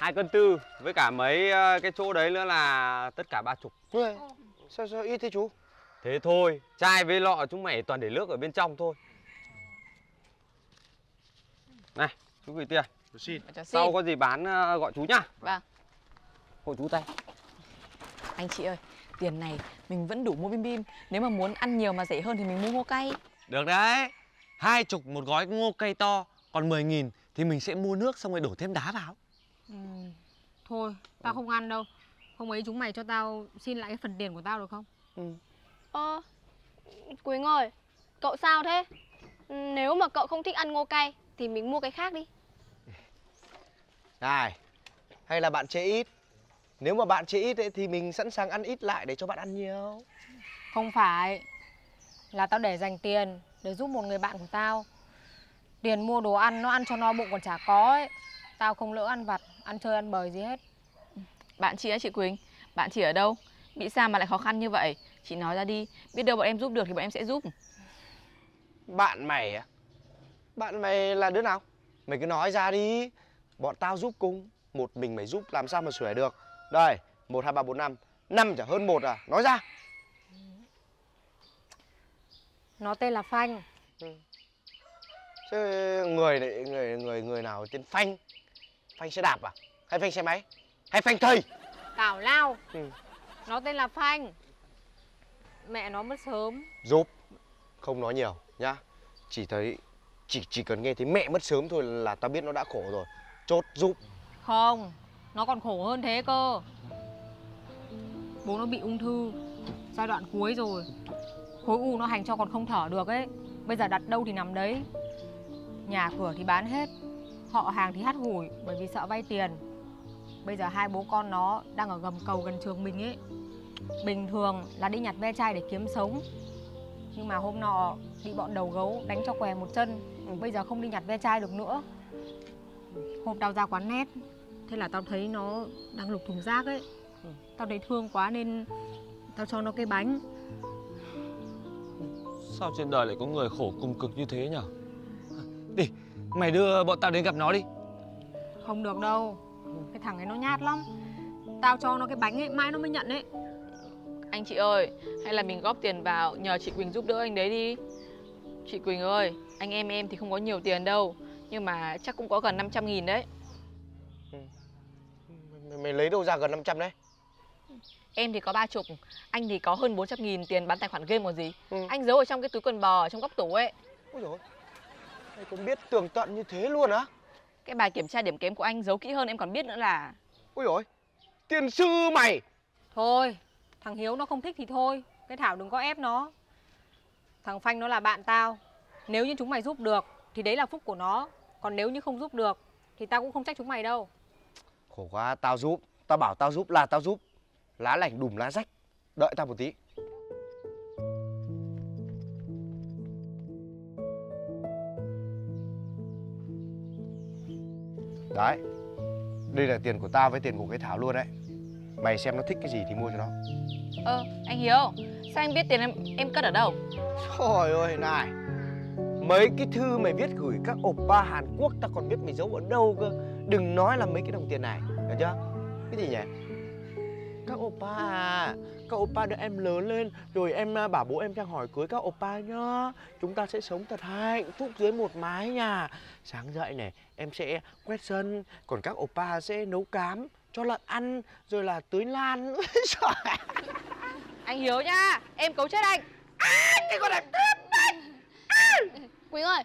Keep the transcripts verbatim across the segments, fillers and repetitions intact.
hai cân tư với cả mấy cái chỗ đấy nữa là tất cả ba chục. Sao sao ít thế chú? Thế thôi, chai với lọ chúng mày toàn để nước ở bên trong thôi. Này, chú gửi tiền. Chú xin. Sau có gì bán gọi chú nhá. Vâng. Hộ chú tay. Anh chị ơi, tiền này mình vẫn đủ mua bim bim. Nếu mà muốn ăn nhiều mà rẻ hơn thì mình mua ngô cay. Được đấy. Hai chục một gói ngô cay to. Còn mười nghìn thì mình sẽ mua nước xong rồi đổ thêm đá vào. Ừ. Thôi, tao không ăn đâu. Hôm ấy chúng mày cho tao xin lại cái phần tiền của tao được không? Ừ. Ơ, Quỳnh ơi, cậu sao thế? Nếu mà cậu không thích ăn ngô cay thì mình mua cái khác đi. Này, hay là bạn chê ít? Nếu mà bạn chê ít ấy, thì mình sẵn sàng ăn ít lại để cho bạn ăn nhiều. Không phải, là tao để dành tiền để giúp một người bạn của tao. Tiền mua đồ ăn, nó ăn cho no bụng còn chả có ấy. Tao không lỡ ăn vặt, ăn chơi ăn bời gì hết. Bạn chị ấy, chị Quỳnh, bạn chị ở đâu? Bị sao mà lại khó khăn như vậy? Chị nói ra đi, biết đâu bọn em giúp được thì bọn em sẽ giúp. Bạn mày à? Bạn mày là đứa nào? Mày cứ nói ra đi. Bọn tao giúp cùng. Một mình mày giúp làm sao mà xuể được. Đây, một, hai, ba, bốn, năm. Năm chả hơn một à, nói ra. Nó tên là Phanh. Ừ. Chứ người, người, người, người nào tên Phanh? Phanh xe đạp à? Hay Phanh xe máy? Hay Phanh thầy? Tào lao. Ừ. Nó tên là Phanh. Mẹ nó mất sớm. Giúp. Không nói nhiều nhá. Chỉ thấy Chỉ chỉ cần nghe thấy mẹ mất sớm thôi là tao biết nó đã khổ rồi. Chốt giúp. Không, nó còn khổ hơn thế cơ. Bố nó bị ung thư giai đoạn cuối rồi. Khối u nó hành cho còn không thở được ấy. Bây giờ đặt đâu thì nằm đấy. Nhà cửa thì bán hết, họ hàng thì hắt hủi bởi vì sợ vay tiền. Bây giờ hai bố con nó đang ở gầm cầu gần trường mình ấy. Bình thường là đi nhặt ve chai để kiếm sống. Nhưng mà hôm nọ bị bọn đầu gấu đánh cho què một chân. Bây giờ không đi nhặt ve chai được nữa. Hôm tao ra quán nét, thế là tao thấy nó đang lục thùng rác ấy. Tao thấy thương quá nên tao cho nó cái bánh. Sao trên đời lại có người khổ cùng cực như thế nhở? Đi, mày đưa bọn tao đến gặp nó đi. Không được đâu, cái thằng ấy nó nhát lắm. Tao cho nó cái bánh ấy, mãi nó mới nhận ấy. Anh chị ơi, hay là mình góp tiền vào nhờ chị Quỳnh giúp đỡ anh đấy đi. Chị Quỳnh ơi, anh em em thì không có nhiều tiền đâu. Nhưng mà chắc cũng có gần năm trăm nghìn đấy. Mày, mày lấy đâu ra gần năm trăm đấy? Em thì có ba chục, anh thì có hơn bốn trăm nghìn tiền bán tài khoản game còn gì. Ừ. Anh giấu ở trong cái túi quần bò ở trong góc tủ ấy. Ôi dồi, mày cũng biết tường tận như thế luôn á? Cái bài kiểm tra điểm kém của anh giấu kỹ hơn em còn biết nữa là. Ôi dồi, tiền sư mày. Thôi, thằng Hiếu nó không thích thì thôi. Cái Thảo đừng có ép nó. Thằng Phanh nó là bạn tao. Nếu như chúng mày giúp được thì đấy là phúc của nó. Còn nếu như không giúp được thì tao cũng không trách chúng mày đâu. Khổ quá, tao giúp. Tao bảo tao giúp là tao giúp. Lá lành đùm lá rách. Đợi tao một tí. Đấy. Đây là tiền của tao với tiền của cái Thảo luôn đấy. Mày xem nó thích cái gì thì mua cho nó. Ờ, anh Hiếu, sao anh biết tiền em, em cất ở đâu? Trời ơi, này. Mấy cái thư mày viết gửi các oppa Hàn Quốc ta còn biết mày giấu ở đâu cơ. Đừng nói là mấy cái đồng tiền này, được chưa? Cái gì nhỉ? Các oppa à, các oppa đợi em lớn lên rồi em bảo bố em sang hỏi cưới các oppa nhá. Chúng ta sẽ sống thật hạnh phúc dưới một mái nhà. Sáng dậy này, em sẽ quét sân, còn các oppa sẽ nấu cám cho lợn ăn, rồi là tưới lan. Anh Hiếu nhá, em cấu chết anh. À, cái con này tiếp này. À. Quỳnh ơi,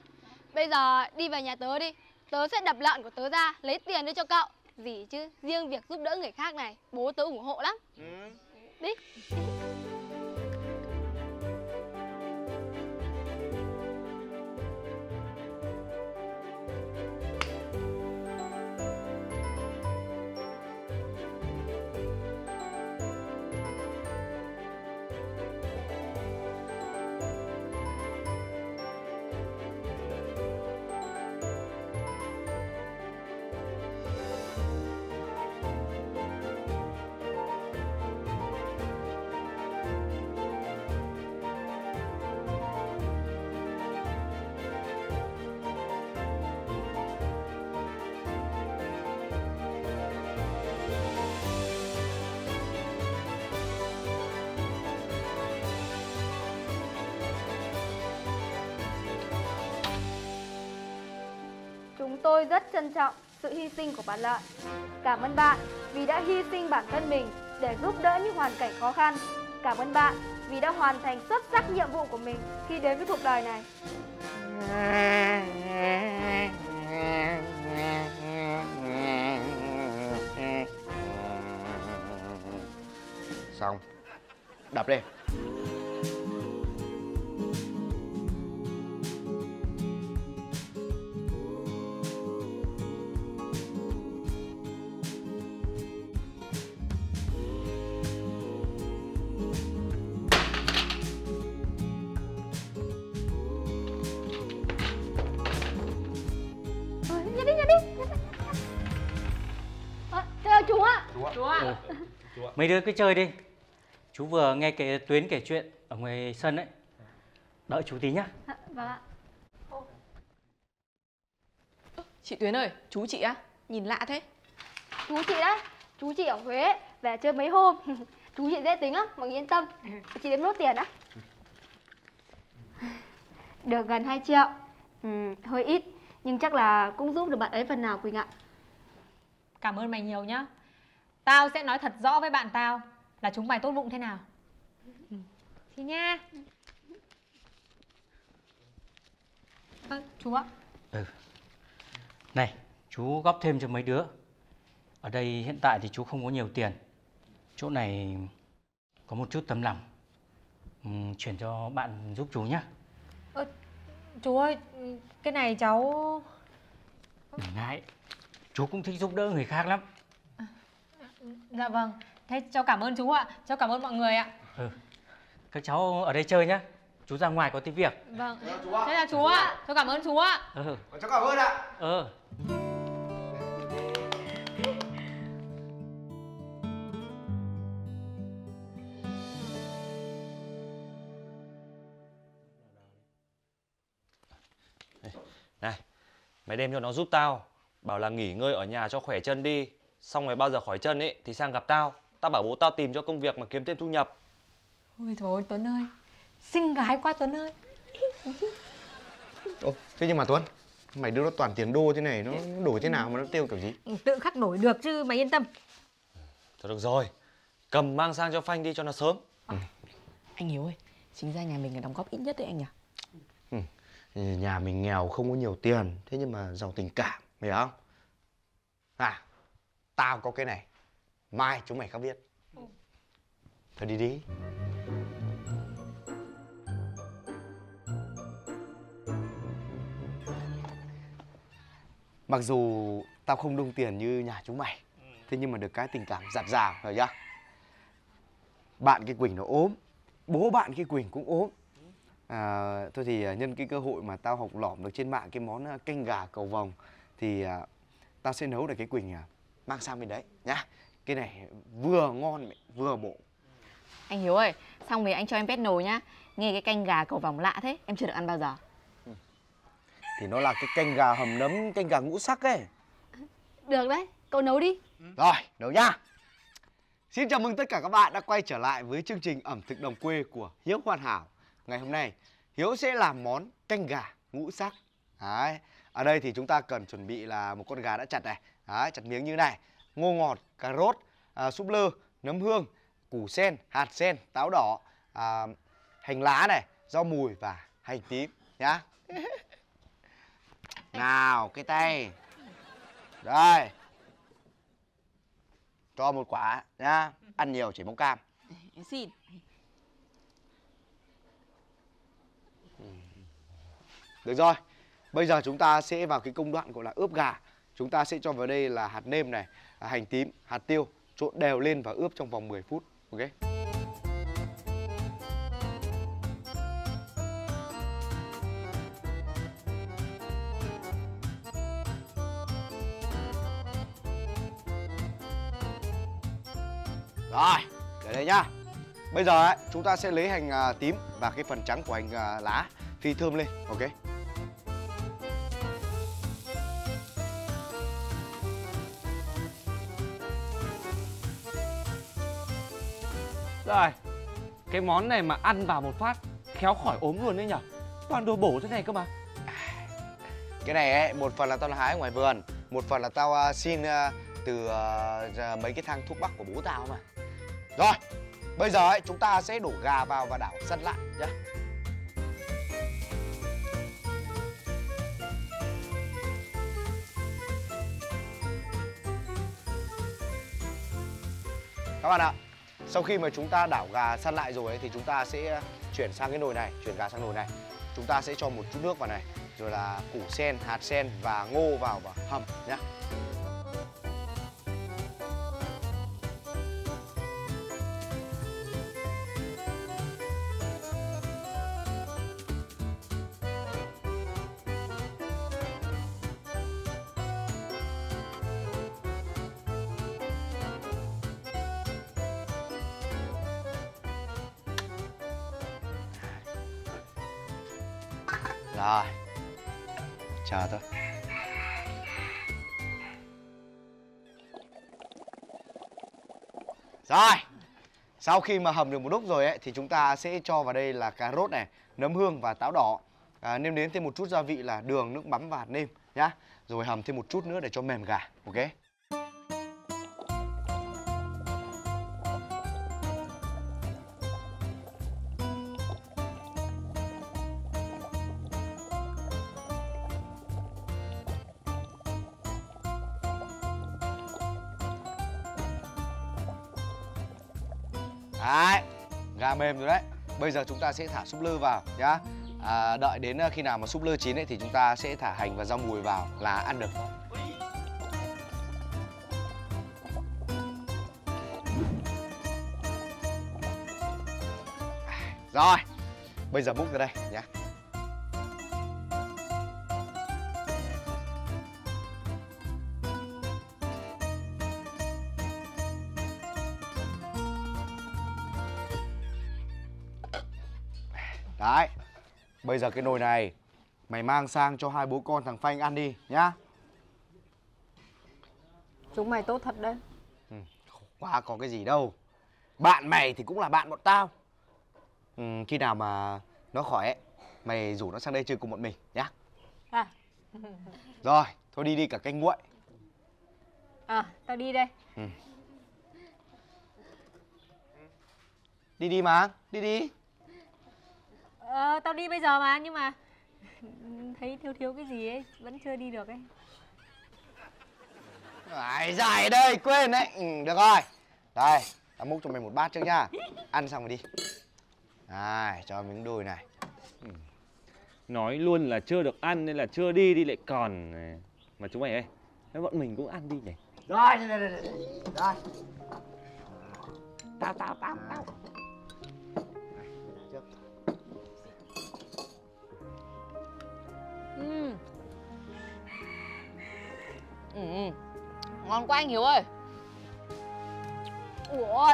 bây giờ đi vào nhà tớ đi. Tớ sẽ đập lợn của tớ ra, lấy tiền đưa cho cậu. Gì chứ, riêng việc giúp đỡ người khác này, bố tớ ủng hộ lắm. Ừ. Đi. tôi rất trân trọng sự hy sinh của bạn Lợi. Cảm ơn bạn vì đã hy sinh bản thân mình để giúp đỡ những hoàn cảnh khó khăn. Cảm ơn bạn vì đã hoàn thành xuất sắc nhiệm vụ của mình khi đến với cuộc đời này. Xong, đập đi. Mấy đứa cứ chơi đi. Chú vừa nghe cái Tuyến kể chuyện ở ngoài sân ấy. Đợi chú tí nhá. À, vâng ạ. Chị Tuyến ơi, chú chị á, nhìn lạ thế. Chú chị đấy, chú chị ở Huế về chơi mấy hôm. Chú chị dễ tính lắm, mọi người yên tâm. Chị đến nốt tiền á. Được gần hai triệu. Ừ, hơi ít, nhưng chắc là cũng giúp được bạn ấy phần nào Quỳnh ạ. Cảm ơn mày nhiều nhá. Tao sẽ nói thật rõ với bạn tao là chúng mày tốt bụng thế nào. Thì nha. À, chú ạ. Ừ. Này, chú góp thêm cho mấy đứa. Ở đây hiện tại thì chú không có nhiều tiền. Chỗ này có một chút tấm lòng. Ừ, chuyển cho bạn giúp chú nhá. Ừ, chú ơi, cái này cháu... Đừng ngại, chú cũng thích giúp đỡ người khác lắm. Dạ vâng, thế cháu cảm ơn chú ạ, cháu cảm ơn mọi người ạ. Ừ. Các cháu ở đây chơi nhá, chú ra ngoài có tí việc. Vâng, thế là chú ạ, cháu cảm ơn chú ạ. Ừ. Cháu cảm ơn ạ. Ừ. Này, mày đem cho nó giúp tao, bảo là nghỉ ngơi ở nhà cho khỏe chân đi. Xong rồi bao giờ khỏi chân ấy thì sang gặp tao. Tao bảo bố tao tìm cho công việc mà kiếm thêm thu nhập. Ôi thôi Tuấn ơi, xinh gái quá Tuấn ơi. Ô, thế nhưng mà Tuấn, mày đưa nó toàn tiền đô thế này, nó đổi thế nào mà nó tiêu kiểu gì? Tự khắc đổi được chứ, mày yên tâm. Thôi được rồi, cầm mang sang cho Phanh đi cho nó sớm. À, ừ. Anh Hiếu ơi, chính ra nhà mình là đóng góp ít nhất đấy anh nhỉ? Ừ. Nhà mình nghèo không có nhiều tiền, thế nhưng mà giàu tình cảm, hiểu không? À, tao có cái này, mai chúng mày khác biết. Ừ. Thôi đi đi. Mặc dù tao không đông tiền như nhà chúng mày, thế nhưng mà được cái tình cảm dạt dào, rồi nhá. Bạn cái Quỳnh nó ốm, bố bạn cái Quỳnh cũng ốm. À, thôi thì nhân cái cơ hội mà tao học lỏm được trên mạng cái món canh gà cầu vồng, thì à, tao sẽ nấu được cái Quỳnh à, mang sang bên đấy nhá. Cái này vừa ngon vừa bổ. Anh Hiếu ơi, xong rồi anh cho em pet nồi nhá. Nghe cái canh gà cầu vồng lạ thế, em chưa được ăn bao giờ. Ừ. Thì nó là cái canh gà hầm nấm, canh gà ngũ sắc ấy. Được đấy, cậu nấu đi. Ừ. Rồi, nấu nhá. Xin chào mừng tất cả các bạn đã quay trở lại với chương trình ẩm thực đồng quê của Hiếu Hoàn Hảo. Ngày hôm nay Hiếu sẽ làm món canh gà ngũ sắc. Đấy. Ở đây thì chúng ta cần chuẩn bị là một con gà đã chặt này. Đấy, chặt miếng như này, ngô ngọt, cà rốt, à, súp lơ, nấm hương, củ sen, hạt sen, táo đỏ, à, hành lá này, rau mùi và hành tím nhá. Nào, cái tay. Rồi. Cho một quả nhá, ăn nhiều chỉ mong cam. Xin. Được rồi. Bây giờ chúng ta sẽ vào cái công đoạn gọi là ướp gà. Chúng ta sẽ cho vào đây là hạt nêm này, hành tím, hạt tiêu, trộn đều lên và ướp trong vòng mười phút. Ok. Rồi, để đây nhá. Bây giờ ấy, chúng ta sẽ lấy hành tím và cái phần trắng của hành lá phi thơm lên. Ok. Rồi, cái món này mà ăn vào một phát khéo khỏi ốm luôn đấy nhở. Toàn đồ bổ thế này cơ mà. Cái này ấy, một phần là tao hái ở ngoài vườn, một phần là tao xin từ mấy cái thang thuốc bắc của bố tao mà. Rồi, bây giờ ấy, chúng ta sẽ đổ gà vào và đảo sắt lại nhá. Các bạn ạ, sau khi mà chúng ta đảo gà săn lại rồi ấy, thì chúng ta sẽ chuyển sang cái nồi này, chuyển gà sang nồi này. Chúng ta sẽ cho một chút nước vào này, rồi là củ sen, hạt sen và ngô vào và hầm nhá. Rồi, chờ thôi. Rồi, sau khi mà hầm được một lúc rồi ấy, thì chúng ta sẽ cho vào đây là cà rốt này, nấm hương và táo đỏ. à, Nêm đến thêm một chút gia vị là đường, nước mắm và hạt nêm nhá. Rồi hầm thêm một chút nữa để cho mềm gà, ok? Đấy, gà mềm rồi đấy. Bây giờ chúng ta sẽ thả súp lơ vào nhá. à, Đợi đến khi nào mà súp lơ chín ấy, thì chúng ta sẽ thả hành và rau mùi vào là ăn được. Rồi, bây giờ múc ra đây nhá. Đấy, bây giờ cái nồi này mày mang sang cho hai bố con thằng Phanh ăn đi nhá. Chúng mày tốt thật đấy. Ừ, quá có cái gì đâu. Bạn mày thì cũng là bạn bọn tao. Ừ, khi nào mà nó khỏi ấy, mày rủ nó sang đây chơi cùng bọn mình nhá. À. Rồi, thôi đi đi cả canh nguội. À, tao đi đây. Ừ. Đi đi mà, đi đi. Ờ, tao đi bây giờ mà, nhưng mà thấy thiếu thiếu cái gì ấy, vẫn chưa đi được ấy. Dài dài đây, quên đấy. Ừ, được rồi. Đây, tao múc cho mày một bát trước nha. Ăn xong rồi đi. Này, cho miếng đùi này. Ừ. Nói luôn là chưa được ăn nên là chưa đi, đi lại còn. Mà chúng mày ơi, bọn mình cũng ăn đi nhỉ. Rồi, rồi, rồi, rồi. Rồi. Tao, tao, tao, tao. Ừ. Ừ. Ngon quá anh Hiếu ơi. Ủa,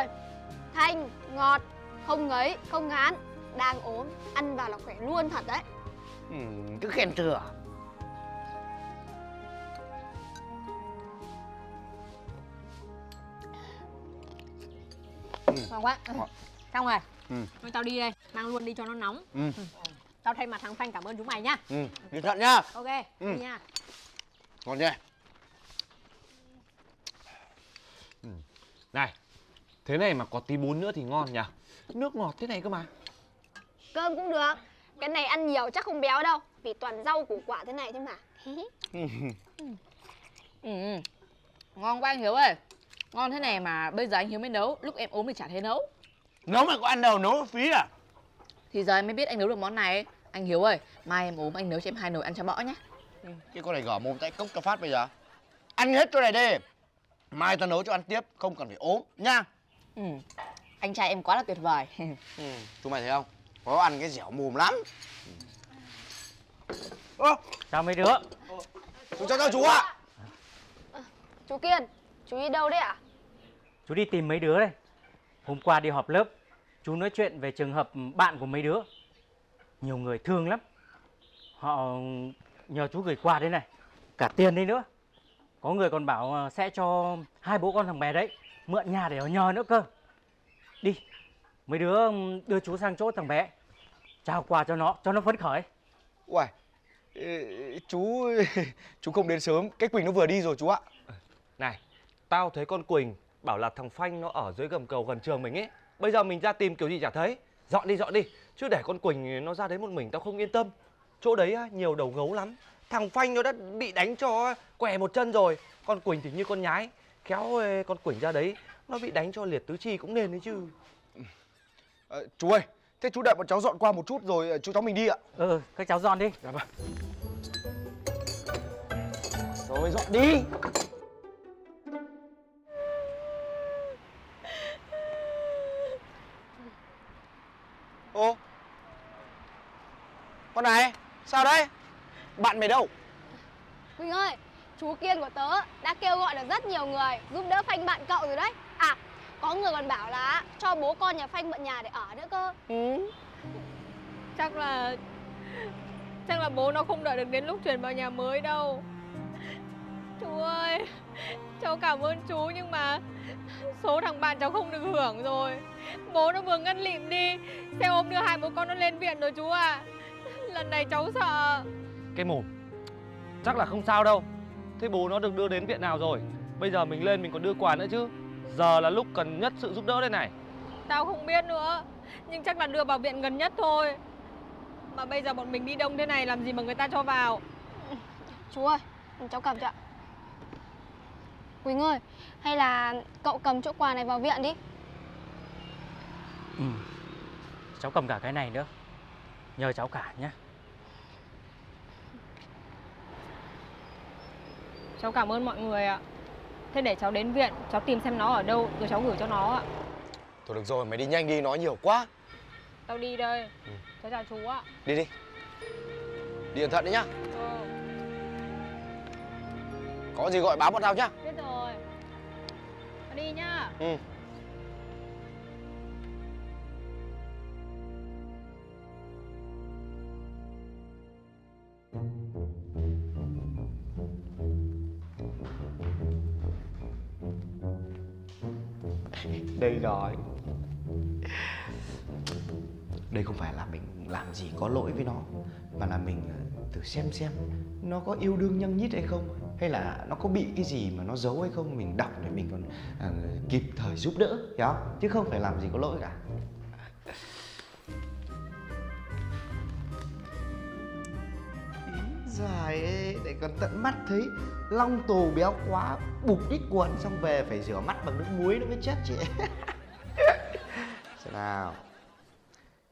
thanh, ngọt, không ngấy, không ngán. Đang ốm, ăn vào là khỏe luôn thật đấy. Ừ, cứ khen thừa. Ừ. Ngon quá. Ừ. Xong rồi. Ừ. Thôi tao đi đây, mang luôn đi cho nó nóng. Ừ. Ừ. Tao thay mặt thằng Phanh cảm ơn chúng mày nhá. Ừ, cẩn thận nhá. Ok, ừ. Đi nha. Ngon nhé. Ừ. Này, thế này mà có tí bún nữa thì ngon nhỉ. Nước ngọt thế này cơ mà. Cơm cũng được. Cái này ăn nhiều chắc không béo đâu. Vì toàn rau củ quả thế này thế mà. Ừ. Ừ. Ngon quá anh Hiếu ơi. Ngon thế này mà bây giờ anh Hiếu mới nấu. Lúc em ốm thì chả thấy nấu. Nấu mà có ăn đâu, nấu phí à. Thì giờ em mới biết anh nấu được món này. Anh Hiếu ơi, mai em ốm anh nấu cho em hai nồi ăn cho mỡ nhé. Ừ. Cái con này gõ mồm tay cốc cho phát bây giờ. Ăn hết chỗ này đi. Mai tao nấu cho ăn tiếp, không cần phải ốm nha. Ừ. Anh trai em quá là tuyệt vời. Ừ. Chúng mày thấy không? Có ăn cái dẻo mồm lắm. Ơ, chào mấy đứa. Chú chào cháu chú ạ. À. Chú Kiên, chú đi đâu đấy ạ? À? Chú đi tìm mấy đứa đây. Hôm qua đi họp lớp, chú nói chuyện về trường hợp bạn của mấy đứa. Nhiều người thương lắm. Họ nhờ chú gửi quà đây này. Cả tiền đây nữa. Có người còn bảo sẽ cho hai bố con thằng bé đấy mượn nhà để ở nhờ nữa cơ. Đi, mấy đứa đưa chú sang chỗ thằng bé, trao quà cho nó, cho nó phấn khởi. Uầy, Chú... chú không đến sớm, cái Quỳnh nó vừa đi rồi chú ạ. Này, tao thấy con Quỳnh bảo là thằng Phanh nó ở dưới gầm cầu gần trường mình ấy. Bây giờ mình ra tìm kiểu gì chả thấy. Dọn đi, dọn đi. Chứ để con Quỳnh nó ra đấy một mình tao không yên tâm. Chỗ đấy nhiều đầu gấu lắm. Thằng Phanh nó đã bị đánh cho què một chân rồi. Con Quỳnh thì như con nhái. Khéo con Quỳnh ra đấy nó bị đánh cho liệt tứ chi cũng nên đấy chứ. À, chú ơi, thế chú đợi bọn cháu dọn qua một chút rồi chú cháu mình đi ạ. Ừ, các cháu dọn đi. Dạ vâng. Rồi dọn đi. Ô, con này, sao đấy? Bạn mày đâu? Quỳnh ơi, chú Kiên của tớ đã kêu gọi được rất nhiều người giúp đỡ Phanh bạn cậu rồi đấy. À, có người còn bảo là cho bố con nhà Phanh mượn nhà để ở nữa cơ. Ừ. Chắc là... Chắc là bố nó không đợi được đến lúc chuyển vào nhà mới đâu. Chú ơi, cháu cảm ơn chú nhưng mà số thằng bạn cháu không được hưởng rồi. Bố nó vừa ngất lịm đi, xe ôm đưa hai bố con nó lên viện rồi chú ạ. Lần này cháu sợ. Cái mồm, chắc là không sao đâu. Thế bố nó được đưa đến viện nào rồi? Bây giờ mình lên mình còn đưa quà nữa chứ. Giờ là lúc cần nhất sự giúp đỡ đây này. Tao không biết nữa, nhưng chắc là đưa vào viện gần nhất thôi. Mà bây giờ bọn mình đi đông thế này làm gì mà người ta cho vào. Chú ơi, cháu cầm cho ạ. Quỳnh ơi, hay là cậu cầm chỗ quà này vào viện đi. Ừ, cháu cầm cả cái này nữa. Nhờ cháu cả nhé. Cháu cảm ơn mọi người ạ. Thế để cháu đến viện, cháu tìm xem nó ở đâu, rồi cháu gửi cho nó ạ. Thôi được rồi, mày đi nhanh đi, nói nhiều quá. Tao đi đây. Ừ. Cháu chào chú ạ. Đi đi. Đi cẩn thận đấy nhá. Ừ. Có gì gọi báo bọn tao nhá. Biết rồi. Tao đi nhá. Ừ. Đây rồi. Đây không phải là mình làm gì có lỗi với nó, mà là mình thử xem xem nó có yêu đương nhăng nhít hay không, hay là nó có bị cái gì mà nó giấu hay không. Mình đọc để mình còn à, kịp thời giúp đỡ, hiểu không? Chứ không phải làm gì có lỗi cả. Dài ấy, để còn tận mắt thấy long tù béo quá bục đít quần, xong về phải rửa mắt bằng nước muối nó mới chết chị. Xem nào.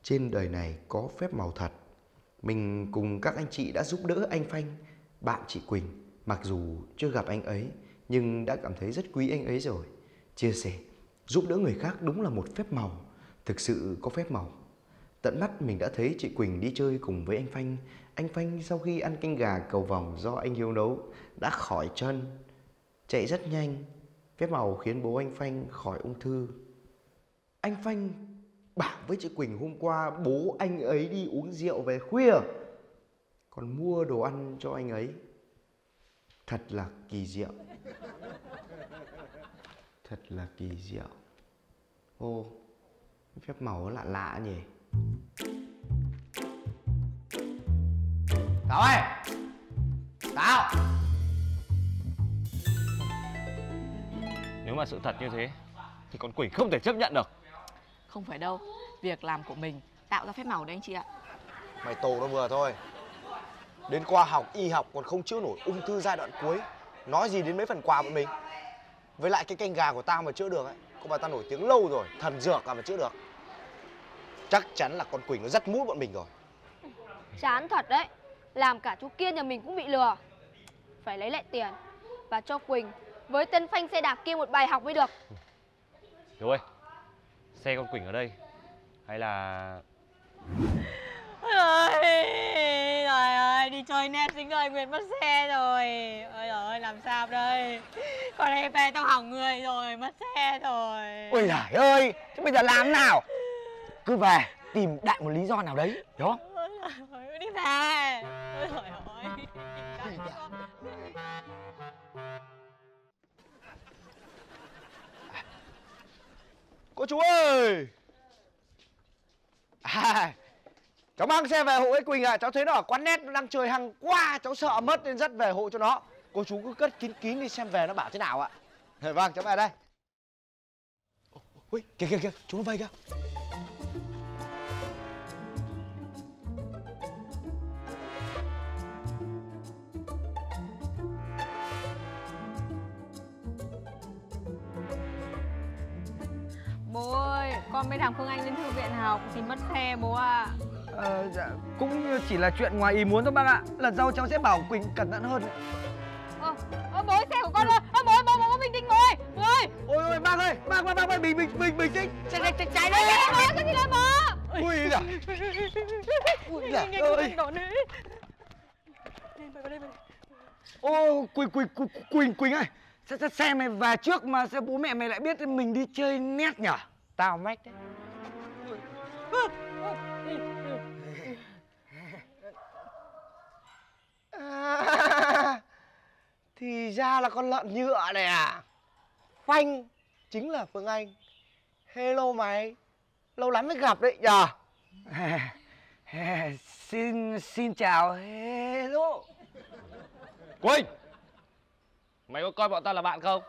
Trên đời này có phép màu thật. Mình cùng các anh chị đã giúp đỡ anh Phanh, bạn chị Quỳnh. Mặc dù chưa gặp anh ấy nhưng đã cảm thấy rất quý anh ấy rồi. Chia sẻ, giúp đỡ người khác đúng là một phép màu. Thực sự có phép màu. Tận mắt mình đã thấy chị Quỳnh đi chơi cùng với anh Phanh. Anh Phanh sau khi ăn canh gà cầu vòng do anh Hiếu nấu đã khỏi chân, chạy rất nhanh. Phép màu khiến bố anh Phanh khỏi ung thư. Anh Phanh bảo với chị Quỳnh hôm qua bố anh ấy đi uống rượu về khuya, còn mua đồ ăn cho anh ấy. Thật là kỳ diệu. Thật là kỳ diệu. Ô, phép màu lạ lạ nhỉ. Thảo ơi! Thảo! Nếu mà sự thật như thế thì con Quỳnh không thể chấp nhận được. Không phải đâu. Việc làm của mình tạo ra phép màu đấy anh chị ạ. Mày tổ nó vừa thôi. Đến khoa học y học còn không chữa nổi ung thư giai đoạn cuối, nói gì đến mấy phần quà bọn mình. Với lại cái canh gà của tao mà chữa được ấy, cô bà tao nổi tiếng lâu rồi. Thần dược à mà chữa được. Chắc chắn là con Quỳnh nó dắt mũi bọn mình rồi. Chán thật đấy. Làm cả chú Kiên nhà mình cũng bị lừa. Phải lấy lại tiền và cho Quỳnh với tên Phanh xe đạp kia một bài học mới được. Hiếu ơi, xe con Quỳnh ở đây. Hay là... Trời ơi, đi chơi net dính ơi, Nguyệt mất xe rồi. Ôi ơi, làm sao đây? Con em về tao hỏng người rồi, mất xe rồi. Ôi giời ơi, thế bây giờ làm nào? Cứ về, tìm đại một lý do nào đấy, hiểu không? Đi về. Ôi trời ơi. Cô chú ơi. À, Cháu mang xe về hộ cái Quỳnh à. Cháu thấy nó ở quán nét nó đang chơi hàng qua, cháu sợ mất nên dắt về hộ cho nó. Cô chú cứ cất kín kín đi, xem về nó bảo thế nào ạ. à. Vâng, cháu về đây. Ui, kìa kìa kìa, chú nó vây kìa. Bố ơi, con với thằng Phương Anh đến thư viện học thì mất xe bố ạ. à. Ờ, dạ, cũng chỉ là chuyện ngoài ý muốn thôi bác ạ. Lần sau cháu sẽ bảo Quỳnh cẩn thận hơn. Ơ, ờ, bố ơi, xe của con rồi. Ơ, bố ơi, bố, bố, bình tĩnh bố ơi, bố ơi. Ôi, ôi, bác ơi, bác, bác, bác, bình, bình, bình, bình tĩnh. Xe này, cháy đấy. Bố, cái gì đó bố. Ui dạ. Ui dạ ơi. Ô, Quỳnh, Quỳnh, Quỳnh, Quỳnh ơi. Xe mày về trước mà sao bố mẹ mày lại biết mình đi chơi nét nhở? Tao mách đấy. À, thì ra là con lợn nhựa này à. Phanh chính là Phương Anh. Hello mày, lâu lắm mới gặp đấy nhờ. à, à, Xin xin chào. Hello Quỳnh, mày có coi bọn tao là bạn không?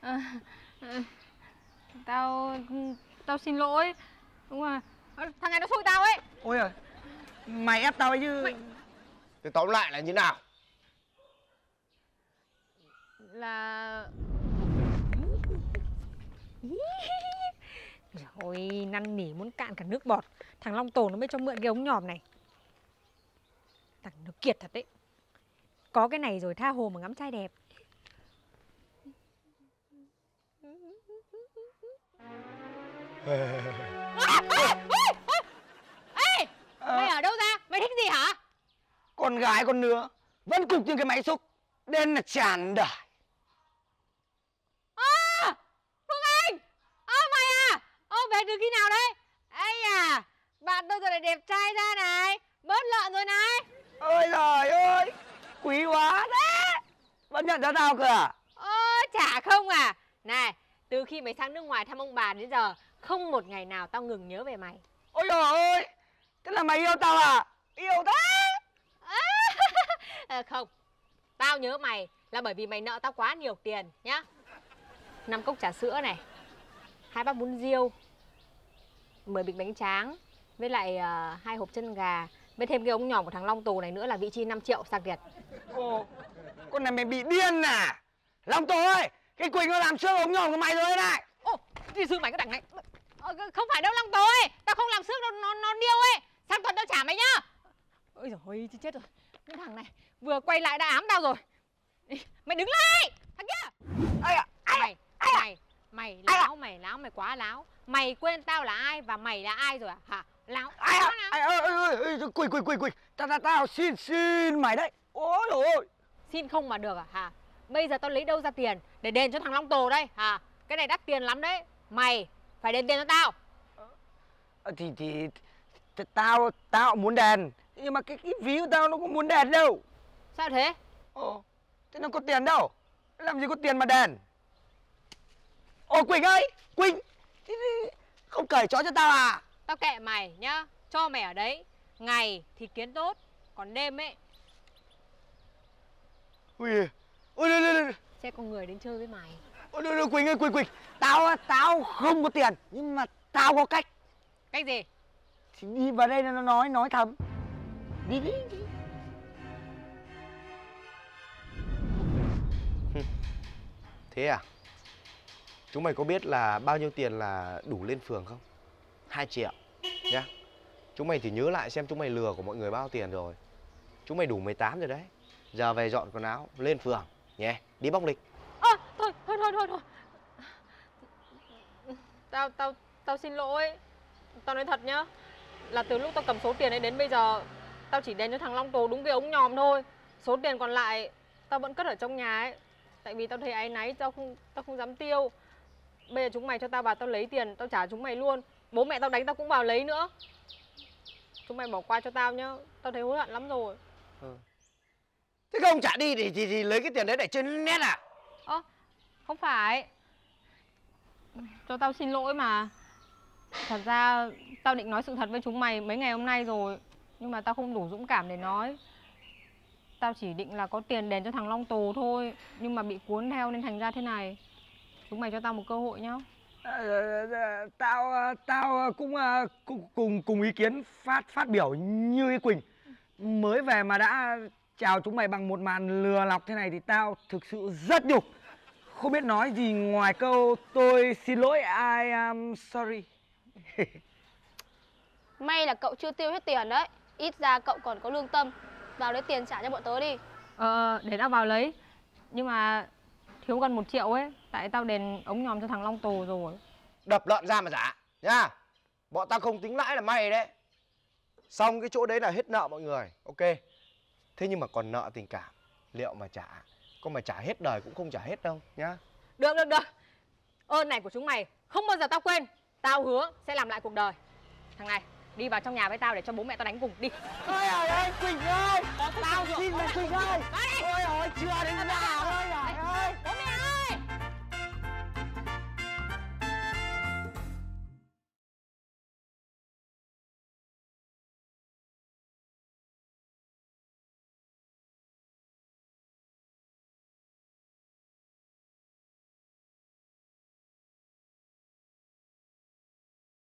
à, à, Tao Tao xin lỗi. Đúng rồi, thằng này nó xui tao ấy. Ôi giời, mày ép tao ấy chứ. Mày... Thì tóm lại là như nào? Là... Ôi, năn nỉ muốn cạn cả nước bọt. Thằng Long Tổ nó mới cho mượn cái ống nhòm này. Thằng nó kiệt thật đấy. Có cái này rồi tha hồ mà ngắm trai đẹp. Ê, mày ở đâu ra? Mày thích gì hả? Con gái con nữa vẫn cục như cái máy xúc, nên là tràn đời. Ơ, Phương Anh, ơ mày à, ơ về từ khi nào đấy? Ây à, bạn tôi rồi lại đẹp trai ra này, bớt lợn rồi này. Ôi giời ơi, quý quá đấy. Vẫn nhận ra tao kìa. Ơ, chả không à. Này, từ khi mày sang nước ngoài thăm ông bà đến giờ, không một ngày nào tao ngừng nhớ về mày. Ôi giời ơi, thế là mày yêu tao à? Yêu thế. À, không, tao nhớ mày là bởi vì mày nợ tao quá nhiều tiền nhá. Năm cốc trà sữa này, hai bát bún riêu, mười bịch bánh tráng, với lại uh, hai hộp chân gà, với thêm cái ống nhỏ của thằng Long Tù này nữa là vị chi năm triệu sạc Việt. Ồ, con này mày bị điên à? Long Tù ơi, cái Quỳnh nó làm xương ống nhỏ của mày rồi này. Ồ, đi xương mày cái đằng này. Ờ, không phải đâu Long Tù ơi, tao không làm xương đâu, nó, nó điêu ấy. Sang tuần tao trả mày nhá. Ôi giời ơi, chết rồi. Cái thằng này vừa quay lại đã ám tao rồi. Mày đứng lại, thằng kia. Ây à, ai mày, ai mày, mày, mày láo, mày láo, mày quá láo. Mày quên tao là ai và mày là ai rồi à? Hả? Láo. Ai à, ai ơi, ơi, ơi, quỳ, quỳ, quỳ, quỳ. Tao, tao, tao xin, xin mày đấy. Ôi dồi ôi. Xin không mà được à? Hả? Bây giờ tao lấy đâu ra tiền để đền cho thằng Long Tù đây? Hả? Cái này đắt tiền lắm đấy. Mày phải đền tiền cho tao. À, thì, thì, thì, tao, tao muốn đền. Nhưng mà cái, cái ví của tao nó cũng muốn đền đâu. Sao thế? Ồ, thế nó có tiền đâu. Làm gì có tiền mà đền. Ồ Quỳnh ơi, Quỳnh, không cởi chó cho tao à? Tao kệ mày nhá, cho mày ở đấy. Ngày thì kiến tốt, còn đêm ấy. Ui, ui, ui, ui, ui. Sẽ có người đến chơi với mày. Ui, ui, ui, Quỳnh ơi, Quỳnh, Quỳnh. Tao, tao không có tiền, nhưng mà tao có cách. Cách gì? Thì đi vào đây nó nói, nói thầm. Đi đi đi. Thế à? Chúng mày có biết là bao nhiêu tiền là đủ lên phường không? hai triệu nhá. Chúng mày thì nhớ lại xem chúng mày lừa của mọi người bao tiền rồi. Chúng mày đủ mười tám rồi đấy. Giờ về dọn quần áo lên phường nhé, đi bóc lịch. Ơ, à, thôi thôi thôi thôi thôi. Tao tao tao xin lỗi. Tao nói thật nhá. Là từ lúc tao cầm số tiền ấy đến bây giờ, tao chỉ đền cho thằng Long Tù đúng cái ống nhòm thôi. Số tiền còn lại tao vẫn cất ở trong nhà ấy. Tại vì tao thấy áy náy, tao không tao không dám tiêu. Bây giờ chúng mày cho tao vào, tao lấy tiền, tao trả chúng mày luôn. Bố mẹ tao đánh tao cũng vào lấy nữa. Chúng mày bỏ qua cho tao nhá. Tao thấy hối hận lắm rồi. Ừ. Thế không trả đi thì, thì, thì lấy cái tiền đấy để chơi nét à? Ơ, à, không phải. Cho tao xin lỗi mà. Thật ra tao định nói sự thật với chúng mày mấy ngày hôm nay rồi, nhưng mà tao không đủ dũng cảm để nói. Tao chỉ định là có tiền đền cho thằng Long Tù thôi, nhưng mà bị cuốn theo nên thành ra thế này. Chúng mày cho tao một cơ hội nhá. À, tao tao cũng cùng cùng cùng ý kiến phát phát biểu như ý Quỳnh. Mới về mà đã chào chúng mày bằng một màn lừa lọc thế này thì tao thực sự rất nhục. Không biết nói gì ngoài câu tôi xin lỗi, I am sorry. May là cậu chưa tiêu hết tiền đấy. Ít ra cậu còn có lương tâm. Vào lấy tiền trả cho bọn tớ đi. Ờ, để tao vào lấy. Nhưng mà thiếu gần một triệu ấy. Tại tao đền ống nhòm cho thằng Long Tù rồi. Đập lợn ra mà giả nha. Bọn tao không tính lãi là may đấy. Xong cái chỗ đấy là hết nợ mọi người. Ok. Thế nhưng mà còn nợ tình cảm, liệu mà trả, có mà trả hết đời cũng không trả hết đâu nhá. Được được được. Ơn này của chúng mày không bao giờ tao quên. Tao hứa sẽ làm lại cuộc đời. Thằng này, đi vào trong nhà với tao để cho bố mẹ tao đánh cùng, đi. Ôi ơi ơi, Quỳnh ơi. Tao xin mày Quỳnh ơi. Ôi ơi, chưa đến nhà ơi.